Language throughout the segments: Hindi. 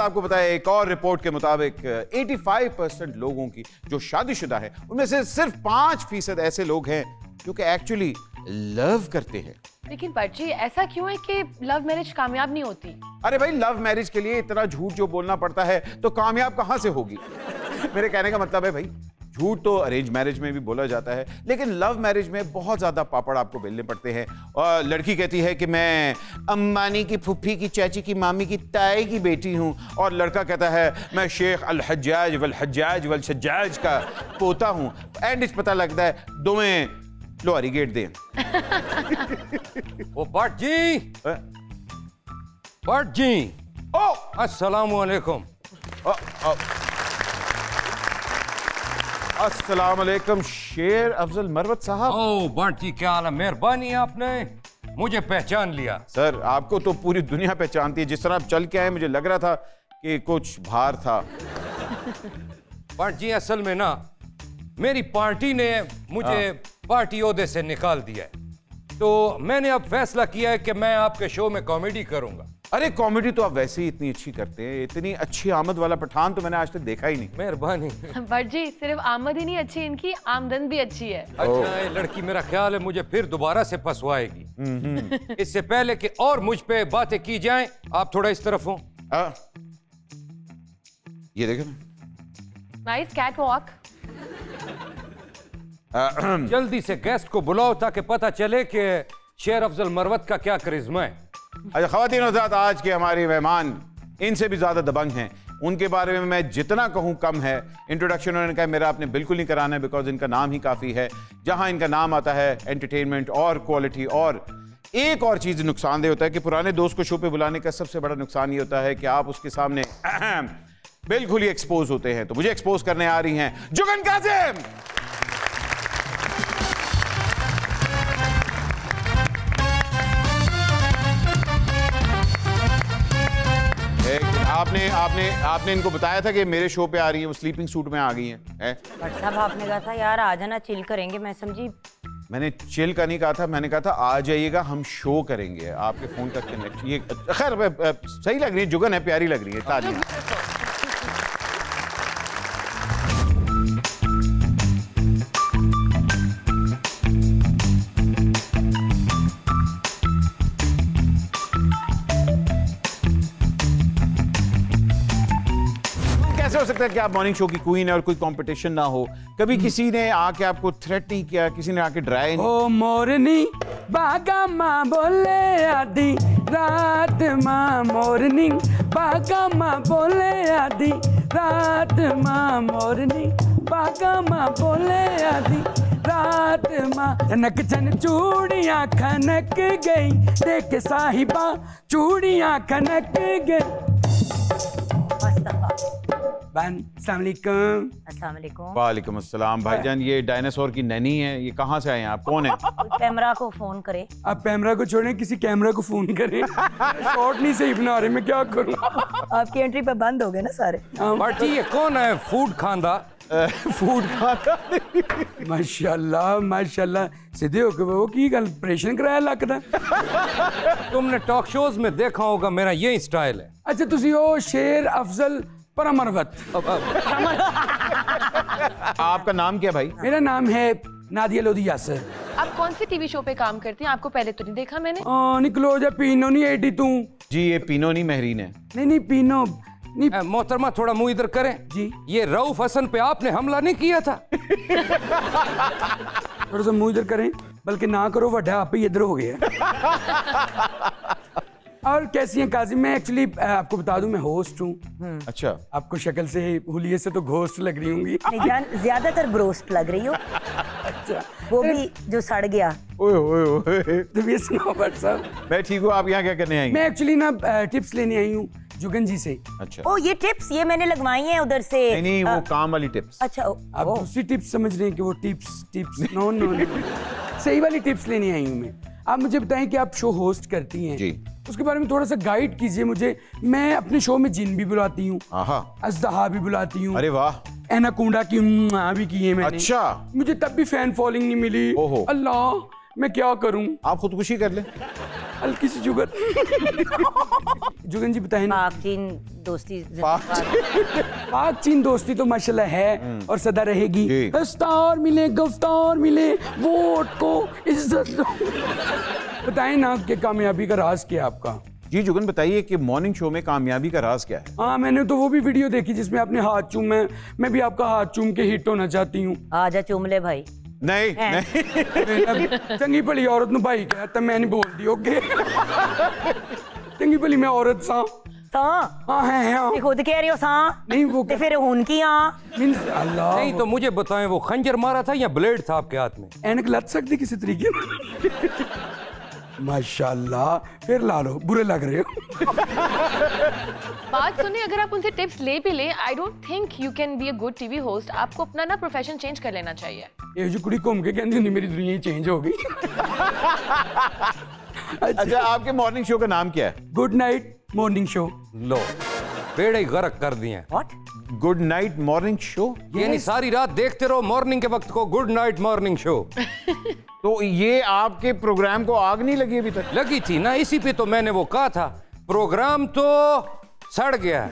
आपको बताया एक और रिपोर्ट के मुताबिक 85% लोगों की जो शादीशुदा है उनमें से सिर्फ 5% ऐसे लोग हैं जो कि एक्चुअली लव करते हैं। लेकिन पर्ची ऐसा क्यों है कि लव मैरिज कामयाब नहीं होती? अरे भाई लव मैरिज के लिए इतना झूठ जो बोलना पड़ता है तो कामयाब कहां से होगी? मेरे कहने का मतलब है भाई झूठ तो अरेंज मैरिज में भी बोला जाता है लेकिन लव मैरिज में बहुत ज्यादा पापड़ आपको बेलने पड़ते हैं। और लड़की कहती है कि मैं अम्मानी की फुफी की चाची की मामी की ताई की बेटी हूं और लड़का कहता है मैं शेख अल हज्जाज वल हज्जाज वल सज्जाज का पोता हूं। एंड इस पता लगता है दोवें लोहारी गेट दें। ओ भट जी भट जी ओ अस्सलामुअलैकुम अस्सलामुअलैकुम शेर अफजल मरवत साहब। ओ भट जी क्या हाल है? मेहरबानी आपने मुझे पहचान लिया। सर आपको तो पूरी दुनिया पहचानती है, जिस तरह आप चल के आए मुझे लग रहा था कि कुछ भार था। भट जी असल में ना मेरी पार्टी ने मुझे पार्टी ओहदे से निकाल दिया है तो मैंने अब फैसला किया है कि मैं आपके शो में कॉमेडी करूंगा। अरे कॉमेडी तो आप वैसे ही इतनी अच्छी करते हैं, इतनी अच्छी आमद वाला पठान तो मैंने आज तक देखा ही नहीं। मेहरबानी भट जी सिर्फ आमद ही नहीं अच्छी, इनकी आमदन भी अच्छी है। अच्छा ये लड़की मेरा ख्याल है मुझे फिर दोबारा से फंसवाएगी। इससे पहले कि और मुझ पे बातें की जाए आप थोड़ा इस तरफ हो। ये देखे नाइस कैट वॉक। जल्दी से गेस्ट को बुलाओ ताकि पता चले कि शेर अफजल मरवत का क्या करिश्मा है। अच्छा ख्वातीन हज़रात आज के हमारे मेहमान इनसे भी ज्यादा दबंग हैं, उनके बारे में मैं जितना कहूं कम है। इंट्रोडक्शन उन्होंने कहा मेरा आपने बिल्कुल नहीं कराना है बिकॉज इनका नाम ही काफी है। जहां इनका नाम आता है एंटरटेनमेंट और क्वालिटी और एक और चीज नुकसानदेह होता है कि पुराने दोस्त को शो पे बुलाने का सबसे बड़ा नुकसान ये होता है कि आप उसके सामने बिल्कुल ही एक्सपोज होते हैं। तो मुझे एक्सपोज करने आ रही हैं जुगन काज़िम। आपने आपने आपने इनको बताया था कि मेरे शो पे आ रही है, वो स्लीपिंग सूट में आ गई है। बट साहब आपने कहा था यार आ जाना चिल करेंगे। मैं समझी मैंने चिल का नहीं कहा था, मैंने कहा था आ जाइएगा हम शो करेंगे। आपके फोन तक कनेक्ट ये खैर सही लग रही है, जुगन है प्यारी लग रही है। ताली सकता है कि आप मॉर्निंग शो की क्वीन है और कोई कंपटीशन ना हो, कभी किसी ने आके आपको थ्रेट नहीं किया, किसी ने आके डराया नहीं? ओ मोरनी बागा माँ बोले आधी रात माँ मोरनी बागा माँ बोले आधी रात माँ मोरनी बागा माँ बोले आधी रात माँ जनक जन चूड़ियाँ खनक गई देख साहिबा चूड़ियाँ खनक गई। वालेकुम अस्सलाम भाईजान। ये डायनासोर की नैनी है, ये कहाँ से आए हैं आप? कौन है? पैमरा को फोन करे। आप पैमरा को छोड़ें किसी कैमरा को फोन करें। शॉट नहीं सही बना रहे, मैं क्या करूँ? आपकी एंट्री पे बंद हो गए ना सारे। पार्टी ये कौन है? फूड खांदा फूड खाता। माशाल्लाह माशाल्लाह सीधे होके वो की गल ऑपरेशन कराया लक दा। तुमने टॉक शोज में देखा होगा मेरा ये स्टाइल है। अच्छा तुसी ओ शेर अफजल परमरवत। आपका नाम क्या भाई? मेरा नाम है नादिया लोधी यासर। आप कौन से टीवी शो पे काम करती हैं? आपको पहले तो नहीं देखा मैंने। निकलो जा पीनो नहीं एटी तू जी। ये पीनो नहीं महरीन है। नहीं नहीं पीनो मोहतरमा थोड़ा मुंह इधर करें जी। ये रऊफ हसन पे आपने हमला नहीं किया था? थोड़ा सा मुंह इधर करें, बल्कि ना करो वड्डा आप ही इधर हो गया। और कैसी हैं काजिम? मैं एक्चुअली आपको बता दूं मैं होस्ट हूँ। अच्छा आपको शक्ल से हुलिये से तो घोस्ट लग रही होंगी। ज्यादातर ब्रोस्ट लग रही हो। अच्छा वो भी जो सड़ गया। ओए ओए ओए तो ये सुनो बट साहब मैं ठीक हूँ। आप यहाँ क्या करने आई? मैं एक्चुअली ना टिप्स लेने आई हूँ जुगन जी से। अच्छा ओ ये टिप्स ये मैंने लगवाई हैं उधर से? नहीं वो काम वाली टिप्स। अच्छा आप दूसरी टिप्स समझ रहे हैं कि वो टिप्स नो नो सही वाली टिप्स लेने आई हूँ मैं। आप मुझे बताएं कि आप शो होस्ट करती हैं जी, उसके बारे में थोड़ा सा गाइड कीजिए मुझे। मैं अपने शो में जिन भी बुलाती हूँ, अजदहा भी बुलाती हूँ। अरे वाह एनाकोंडा की भी की है मैंने। अच्छा मुझे तब भी फैन फॉलोइंग नहीं मिली। अल्लाह मैं क्या करूँ? आप खुदकुशी कर ले। हल्की सी जुगन। जुगन जी बताएं ना, पाक चीन दोस्ती तो माशाल्लाह है और सदा रहेगी। दस्तार मिले गफ्तार मिले वोट को इज्जत दो। बताएं ना कि कामयाबी का राज क्या है आपका? जी जुगन बताइए कि मॉर्निंग शो में कामयाबी का राज क्या है? हाँ मैंने तो वो भी वीडियो देखी जिसमें आपने हाथ चूमे, मैं भी आपका हाथ चूम के हिट होना चाहती हूँ। आजा चूम ले भाई। नहीं नहीं, चंगी भली औरत नु भाई कहता मैं नहीं बोलती। ओके चंगी भली मैं औरत सा है खुद कह रही हो सा नहीं वो ते फिर उनकी अल्लाह नहीं तो मुझे बताएं वो खंजर मारा था या ब्लेड था आपके हाथ में? ऐनक लग सकती किसी तरीके माशाल्लाह, फिर ला लो, बुरे लग रहे हो। बात सुनिए, अगर आप उनसे टिप्स ले भी लें, I don't think you can be a good TV host. आपको अपना ना प्रोफेशन चेंज कर लेना चाहिए। ये जो कुड़ी घूम के कहती नहीं मेरी दुनिया ही चेंज हो गई। अच्छा आपके मॉर्निंग शो का नाम क्या है? Good night morning show. लो पेड़ ही गरक कर दिए। गुड नाइट मॉर्निंग शो यानी सारी रात देखते रहो मॉर्निंग के वक्त को गुड नाइट मॉर्निंग शो। तो ये आपके प्रोग्राम को आग नहीं लगी अभी तक? लगी थी ना, इसी पे तो मैंने वो कहा था प्रोग्राम तो सड़ गया।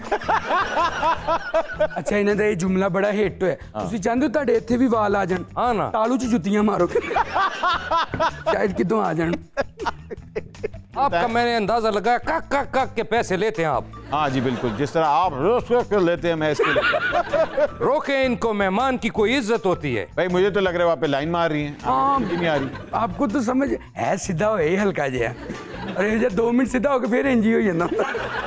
अच्छा इन्हें तो ये जुमला बड़ा हिट है। तुसी चाहते हो ताडे इत्थे भी वाल आ जान? हां ना, तालू च जुतियां मारो शायद कितों आ जान। आपका मैंने अंदाजा लगाया काक के पैसे लेते हैं आप। हाँ जी बिल्कुल, जिस तरह आप रोक कर लेते हैं मैं इसके लिए। रोके इनको, मेहमान की कोई इज्जत होती है। भाई मुझे तो लग रहा है वहाँ पे लाइन मार रही है। हाँ नहीं आ रही, आपको तो समझ है सीधा हो यही हल्का जया। अरे 2 मिनट सीधा होकर फिर एनजी हो जाना।